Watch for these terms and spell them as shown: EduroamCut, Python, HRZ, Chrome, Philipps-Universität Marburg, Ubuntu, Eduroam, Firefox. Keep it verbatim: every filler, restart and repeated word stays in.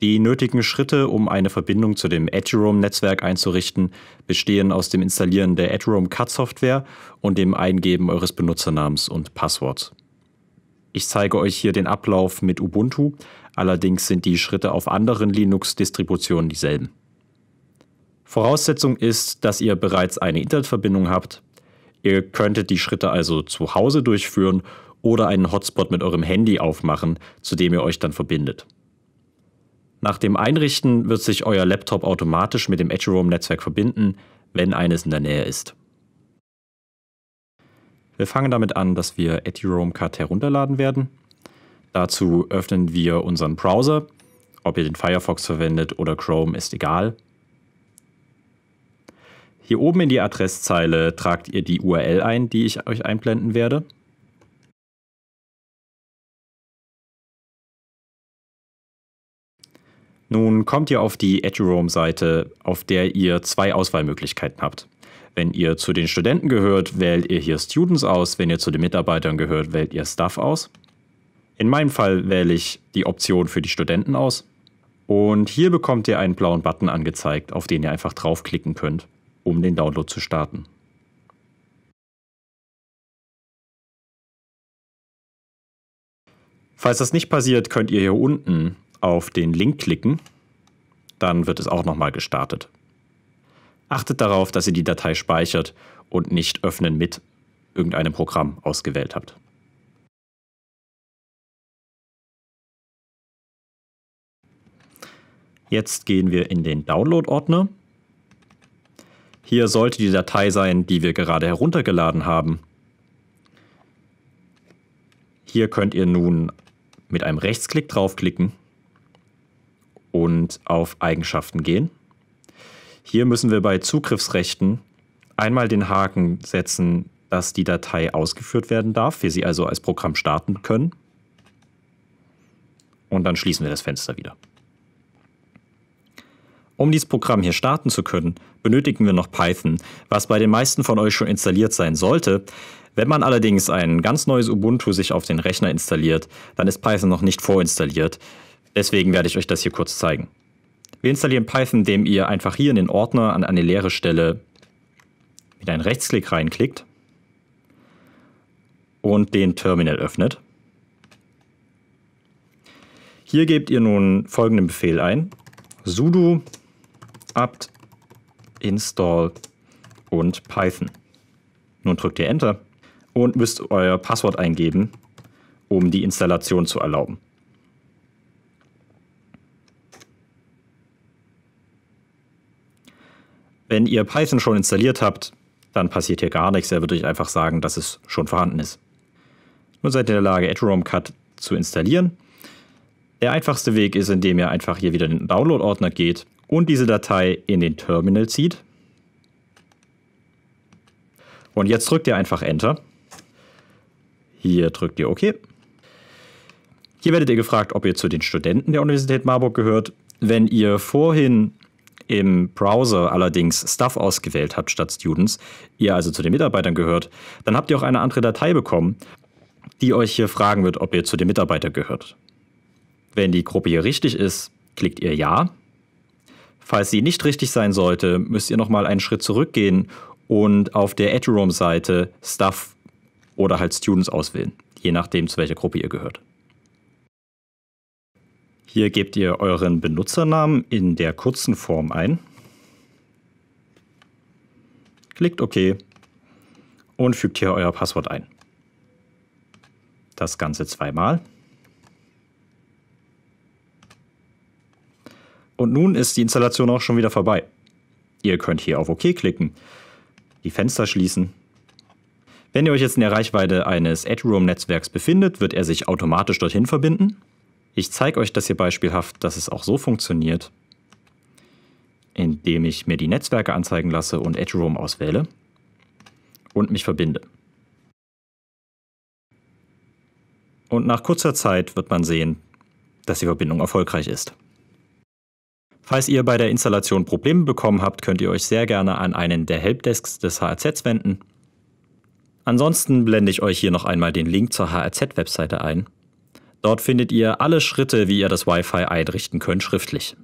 Die nötigen Schritte, um eine Verbindung zu dem Eduroam-Netzwerk einzurichten, bestehen aus dem Installieren der EduroamCut-Software und dem Eingeben eures Benutzernamens und Passworts. Ich zeige euch hier den Ablauf mit Ubuntu, allerdings sind die Schritte auf anderen Linux-Distributionen dieselben. Voraussetzung ist, dass ihr bereits eine Internetverbindung habt. Ihr könntet die Schritte also zu Hause durchführen oder einen Hotspot mit eurem Handy aufmachen, zu dem ihr euch dann verbindet. Nach dem Einrichten wird sich euer Laptop automatisch mit dem Eduroam-Netzwerk verbinden, wenn eines in der Nähe ist. Wir fangen damit an, dass wir EduroamCut herunterladen werden. Dazu öffnen wir unseren Browser. Ob ihr den Firefox verwendet oder Chrome, ist egal. Hier oben in die Adresszeile tragt ihr die U R L ein, die ich euch einblenden werde. Nun kommt ihr auf die Eduroam-Seite, auf der ihr zwei Auswahlmöglichkeiten habt. Wenn ihr zu den Studenten gehört, wählt ihr hier Students aus. Wenn ihr zu den Mitarbeitern gehört, wählt ihr Staff aus. In meinem Fall wähle ich die Option für die Studenten aus. Und hier bekommt ihr einen blauen Button angezeigt, auf den ihr einfach draufklicken könnt, um den Download zu starten. Falls das nicht passiert, könnt ihr hier unten auf den Link klicken, dann wird es auch nochmal gestartet. Achtet darauf, dass ihr die Datei speichert und nicht öffnen mit irgendeinem Programm ausgewählt habt. Jetzt gehen wir in den Download-Ordner. Hier sollte die Datei sein, die wir gerade heruntergeladen haben. Hier könnt ihr nun mit einem Rechtsklick draufklicken und auf Eigenschaften gehen. Hier müssen wir bei Zugriffsrechten einmal den Haken setzen, dass die Datei ausgeführt werden darf, wir sie also als Programm starten können. Und dann schließen wir das Fenster wieder. Um dieses Programm hier starten zu können, benötigen wir noch Python, was bei den meisten von euch schon installiert sein sollte. Wenn man allerdings ein ganz neues Ubuntu sich auf den Rechner installiert, dann ist Python noch nicht vorinstalliert. Deswegen werde ich euch das hier kurz zeigen. Wir installieren Python, indem ihr einfach hier in den Ordner an eine leere Stelle mit einem Rechtsklick reinklickt und den Terminal öffnet. Hier gebt ihr nun folgenden Befehl ein: sudo apt install und Python. Nun drückt ihr Enter und müsst euer Passwort eingeben, um die Installation zu erlauben. Wenn ihr Python schon installiert habt, dann passiert hier gar nichts. Er wird euch einfach sagen, dass es schon vorhanden ist. Nun seid ihr in der Lage, EduroamCut zu installieren. Der einfachste Weg ist, indem ihr einfach hier wieder in den Download-Ordner geht und diese Datei in den Terminal zieht. Und jetzt drückt ihr einfach Enter. Hier drückt ihr OK. Hier werdet ihr gefragt, ob ihr zu den Studenten der Universität Marburg gehört. Wenn ihr vorhin im Browser allerdings Staff ausgewählt habt statt Students, ihr also zu den Mitarbeitern gehört, dann habt ihr auch eine andere Datei bekommen, die euch hier fragen wird, ob ihr zu den Mitarbeitern gehört. Wenn die Gruppe hier richtig ist, klickt ihr Ja. Falls sie nicht richtig sein sollte, müsst ihr nochmal einen Schritt zurückgehen und auf der Eduroam-Seite Staff oder halt Students auswählen, je nachdem, zu welcher Gruppe ihr gehört. Hier gebt ihr euren Benutzernamen in der kurzen Form ein, klickt OK und fügt hier euer Passwort ein. Das Ganze zweimal. Und nun ist die Installation auch schon wieder vorbei. Ihr könnt hier auf OK klicken, die Fenster schließen. Wenn ihr euch jetzt in der Reichweite eines Eduroam-Netzwerks befindet, wird er sich automatisch dorthin verbinden. Ich zeige euch das hier beispielhaft, dass es auch so funktioniert, indem ich mir die Netzwerke anzeigen lasse und Eduroam auswähle und mich verbinde. Und nach kurzer Zeit wird man sehen, dass die Verbindung erfolgreich ist. Falls ihr bei der Installation Probleme bekommen habt, könnt ihr euch sehr gerne an einen der Helpdesks des H R Z wenden. Ansonsten blende ich euch hier noch einmal den Link zur H R Z-Webseite ein. Dort findet ihr alle Schritte, wie ihr das Wi-Fi einrichten könnt, schriftlich.